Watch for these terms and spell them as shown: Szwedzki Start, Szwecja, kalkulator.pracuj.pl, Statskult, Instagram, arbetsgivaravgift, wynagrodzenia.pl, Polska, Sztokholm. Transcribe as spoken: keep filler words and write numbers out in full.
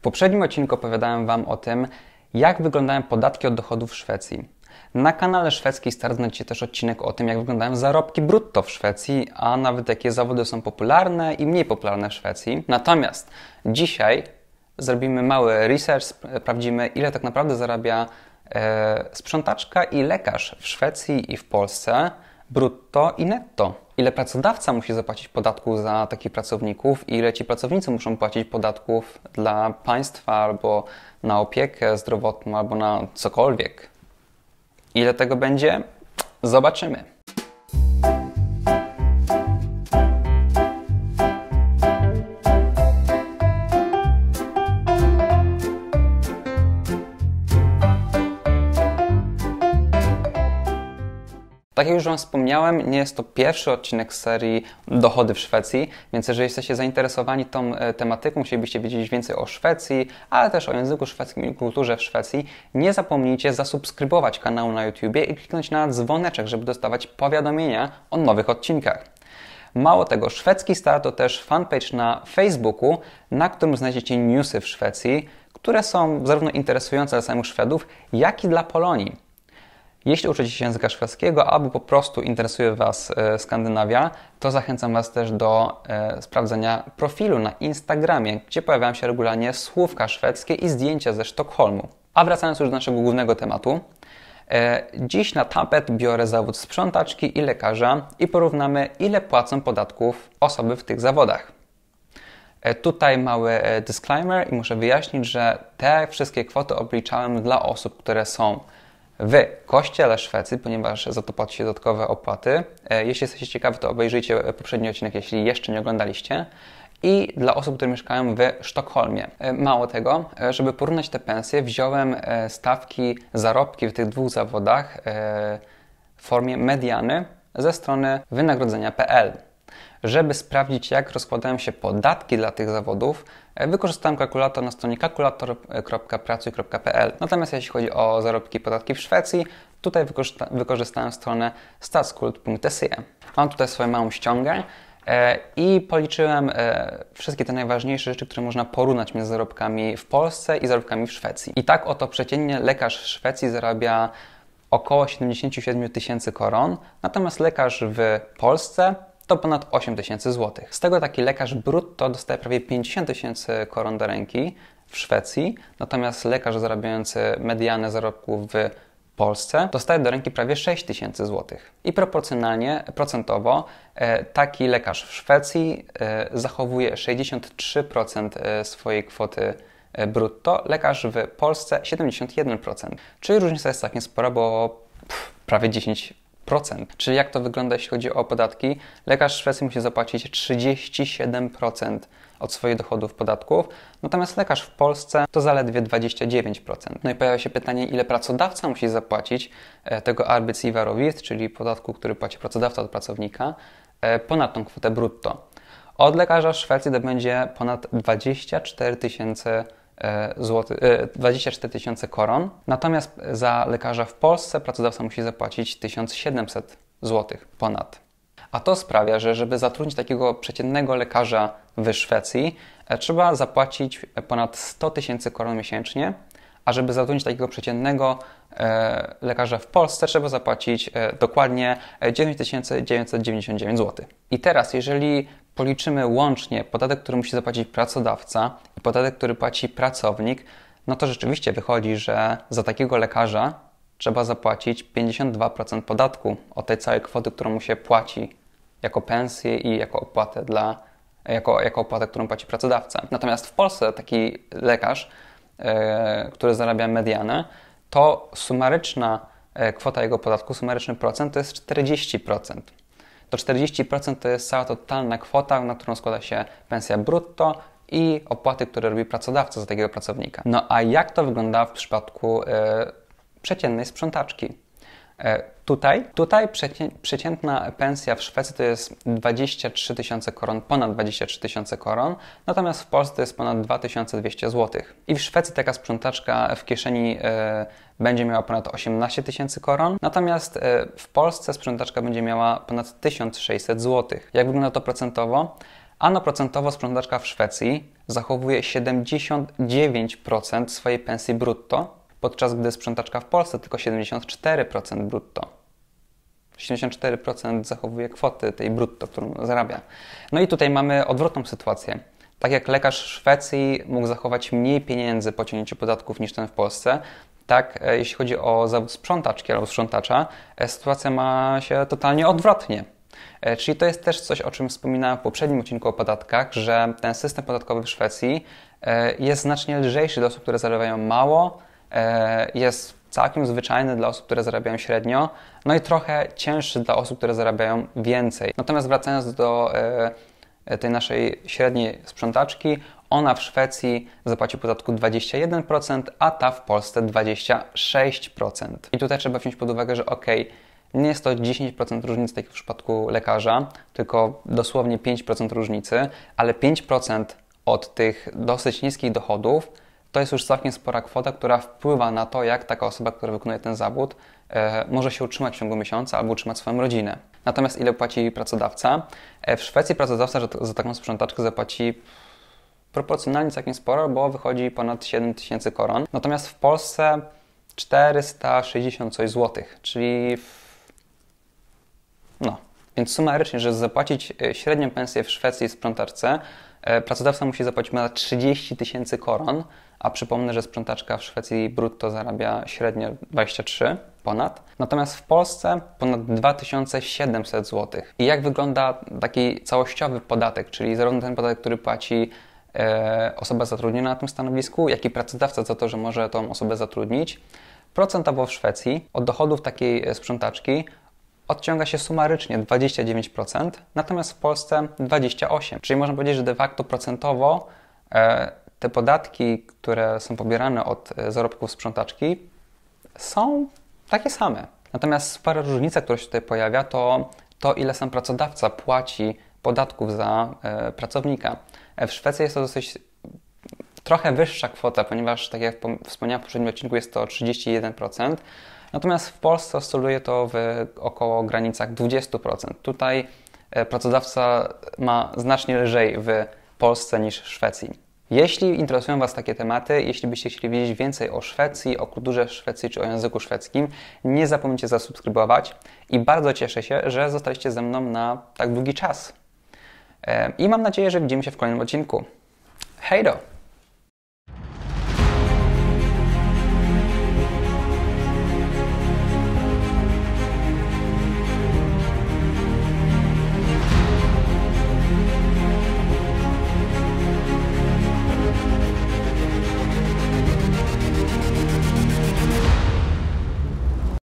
W poprzednim odcinku opowiadałem Wam o tym, jak wyglądają podatki od dochodów w Szwecji. Na kanale Szwedzki Start znajdziecie też odcinek o tym, jak wyglądają zarobki brutto w Szwecji, a nawet jakie zawody są popularne i mniej popularne w Szwecji. Natomiast dzisiaj zrobimy mały research, sprawdzimy, ile tak naprawdę zarabia e, sprzątaczka i lekarz w Szwecji i w Polsce brutto i netto. Ile pracodawca musi zapłacić podatku za takich pracowników i ile ci pracownicy muszą płacić podatków dla państwa albo na opiekę zdrowotną, albo na cokolwiek. Ile tego będzie? Zobaczymy. Tak jak już Wam wspomniałem, nie jest to pierwszy odcinek serii Dochody w Szwecji, więc jeżeli jesteście zainteresowani tą tematyką, chcielibyście wiedzieć więcej o Szwecji, ale też o języku szwedzkim i kulturze w Szwecji, nie zapomnijcie zasubskrybować kanału na YouTubie i kliknąć na dzwoneczek, żeby dostawać powiadomienia o nowych odcinkach. Mało tego, Szwedzki Start to też fanpage na Facebooku, na którym znajdziecie newsy w Szwecji, które są zarówno interesujące dla samych Szwedów, jak i dla Polonii. Jeśli uczycie się języka szwedzkiego albo po prostu interesuje Was Skandynawia, to zachęcam Was też do sprawdzenia profilu na Instagramie, gdzie pojawiają się regularnie słówka szwedzkie i zdjęcia ze Sztokholmu. A wracając już do naszego głównego tematu, dziś na tapet biorę zawód sprzątaczki i lekarza i porównamy, ile płacą podatków osoby w tych zawodach. Tutaj mały disclaimer i muszę wyjaśnić, że te wszystkie kwoty obliczałem dla osób, które są w Kościele Szwecji, ponieważ za to płacicie dodatkowe opłaty. Jeśli jesteście ciekawi, to obejrzyjcie poprzedni odcinek, jeśli jeszcze nie oglądaliście. I dla osób, które mieszkają w Sztokholmie. Mało tego, żeby porównać te pensje, wziąłem stawki, zarobki w tych dwóch zawodach w formie mediany ze strony wynagrodzenia kropka pe el. Żeby sprawdzić, jak rozkładają się podatki dla tych zawodów, wykorzystałem kalkulator na stronie kalkulator kropka pracuj kropka pe el. Natomiast jeśli chodzi o zarobki i podatki w Szwecji, tutaj wykorzysta wykorzystałem stronę statskult kropka se. Mam tutaj swoją małą ściągę e, i policzyłem e, wszystkie te najważniejsze rzeczy, które można porównać między zarobkami w Polsce i zarobkami w Szwecji. I tak oto przeciętnie lekarz w Szwecji zarabia około siedemdziesiąt siedem tysięcy koron, natomiast lekarz w Polsce to ponad osiem tysięcy złotych. Z tego taki lekarz brutto dostaje prawie pięćdziesiąt tysięcy koron do ręki w Szwecji, natomiast lekarz zarabiający medianę zarobków w Polsce dostaje do ręki prawie sześć tysięcy złotych. I proporcjonalnie, procentowo, taki lekarz w Szwecji zachowuje sześćdziesiąt trzy procent swojej kwoty brutto, lekarz w Polsce siedemdziesiąt jeden procent. Czyli różnica jest całkiem spora, bo pff, prawie dziesięć procent. Czyli jak to wygląda, jeśli chodzi o podatki? Lekarz w Szwecji musi zapłacić trzydzieści siedem procent od swoich dochodów podatków, natomiast lekarz w Polsce to zaledwie dwadzieścia dziewięć procent. No i pojawia się pytanie, ile pracodawca musi zapłacić tego arbetsgivaravgift, czyli podatku, który płaci pracodawca od pracownika, ponad tą kwotę brutto. Od lekarza w Szwecji to będzie ponad dwadzieścia cztery tysiące złotych, dwadzieścia cztery tysiące koron, natomiast za lekarza w Polsce pracodawca musi zapłacić tysiąc siedemset złotych ponad. A to sprawia, że żeby zatrudnić takiego przeciętnego lekarza w Szwecji, trzeba zapłacić ponad sto tysięcy koron miesięcznie, a żeby zatrudnić takiego przeciętnego lekarza w Polsce, trzeba zapłacić dokładnie dziewięć tysięcy dziewięćset dziewięćdziesiąt dziewięć złotych. I teraz, jeżeli policzymy łącznie podatek, który musi zapłacić pracodawca i podatek, który płaci pracownik, no to rzeczywiście wychodzi, że za takiego lekarza trzeba zapłacić pięćdziesiąt dwa procent podatku od tej całej kwoty, którą mu się płaci jako pensję i jako opłatę, dla, jako, jako opłatę którą płaci pracodawca. Natomiast w Polsce taki lekarz, yy, który zarabia medianę, to sumaryczna kwota jego podatku, sumaryczny procent to jest czterdzieści procent. To czterdzieści procent to jest cała totalna kwota, na którą składa się pensja brutto i opłaty, które robi pracodawca za takiego pracownika. No a jak to wygląda w przypadku e, przeciętnej sprzątaczki? E, tutaj tutaj przecię, przeciętna pensja w Szwecji to jest dwadzieścia trzy tysiące koron, ponad dwadzieścia trzy tysiące koron, natomiast w Polsce to jest ponad dwa tysiące dwieście złotych. I w Szwecji taka sprzątaczka w kieszeni e, będzie miała ponad osiemnaście tysięcy koron, natomiast w Polsce sprzątaczka będzie miała ponad tysiąc sześćset złotych. Jak wygląda to procentowo? Ano procentowo sprzątaczka w Szwecji zachowuje siedemdziesiąt dziewięć procent swojej pensji brutto, podczas gdy sprzątaczka w Polsce tylko siedemdziesiąt cztery procent brutto. siedemdziesiąt cztery procent zachowuje kwoty tej brutto, którą zarabia. No i tutaj mamy odwrotną sytuację. Tak jak lekarz w Szwecji mógł zachować mniej pieniędzy po ciągnięciu podatków niż ten w Polsce, tak jeśli chodzi o zawód sprzątaczki albo sprzątacza, sytuacja ma się totalnie odwrotnie. Czyli to jest też coś, o czym wspominałem w poprzednim odcinku o podatkach, że ten system podatkowy w Szwecji jest znacznie lżejszy dla osób, które zarabiają mało, jest całkiem zwyczajny dla osób, które zarabiają średnio, no i trochę cięższy dla osób, które zarabiają więcej. Natomiast wracając do tej naszej średniej sprzątaczki, ona w Szwecji zapłaci podatku dwadzieścia jeden procent, a ta w Polsce dwadzieścia sześć procent. I tutaj trzeba wziąć pod uwagę, że ok, nie jest to dziesięć procent różnicy, tak jak w przypadku lekarza, tylko dosłownie pięć procent różnicy, ale pięć procent od tych dosyć niskich dochodów to jest już całkiem spora kwota, która wpływa na to, jak taka osoba, która wykonuje ten zawód, e, może się utrzymać w ciągu miesiąca albo utrzymać swoją rodzinę. Natomiast ile płaci pracodawca? E, w Szwecji pracodawca za, za taką sprzątaczkę zapłaci proporcjonalnie całkiem sporo, bo wychodzi ponad siedem tysięcy koron. Natomiast w Polsce czterysta sześćdziesiąt coś złotych, czyli w... no. Więc sumarycznie, żeby zapłacić średnią pensję w Szwecji sprzątaczce, pracodawca musi zapłacić na trzydzieści tysięcy koron, a przypomnę, że sprzątaczka w Szwecji brutto zarabia średnio dwadzieścia trzy ponad. Natomiast w Polsce ponad dwa tysiące siedemset złotych. I jak wygląda taki całościowy podatek, czyli zarówno ten podatek, który płaci e, osoba zatrudniona na tym stanowisku, jak i pracodawca za to, że może tą osobę zatrudnić. Procentowo w Szwecji od dochodów takiej sprzątaczki odciąga się sumarycznie dwadzieścia dziewięć procent, natomiast w Polsce dwadzieścia osiem procent. Czyli można powiedzieć, że de facto procentowo e, te podatki, które są pobierane od zarobków sprzątaczki, są takie same. Natomiast spora różnica, która się tutaj pojawia, to to, ile sam pracodawca płaci podatków za e, pracownika. W Szwecji jest to dosyć trochę wyższa kwota, ponieważ, tak jak wspomniałem w poprzednim odcinku, jest to trzydzieści jeden procent. Natomiast w Polsce oscyluje to w około granicach dwadzieścia procent. Tutaj pracodawca ma znacznie lżej w Polsce niż w Szwecji. Jeśli interesują Was takie tematy, jeśli byście chcieli wiedzieć więcej o Szwecji, o kulturze Szwecji czy o języku szwedzkim, nie zapomnijcie zasubskrybować i bardzo cieszę się, że zostaliście ze mną na tak długi czas. I mam nadzieję, że widzimy się w kolejnym odcinku. Hej do!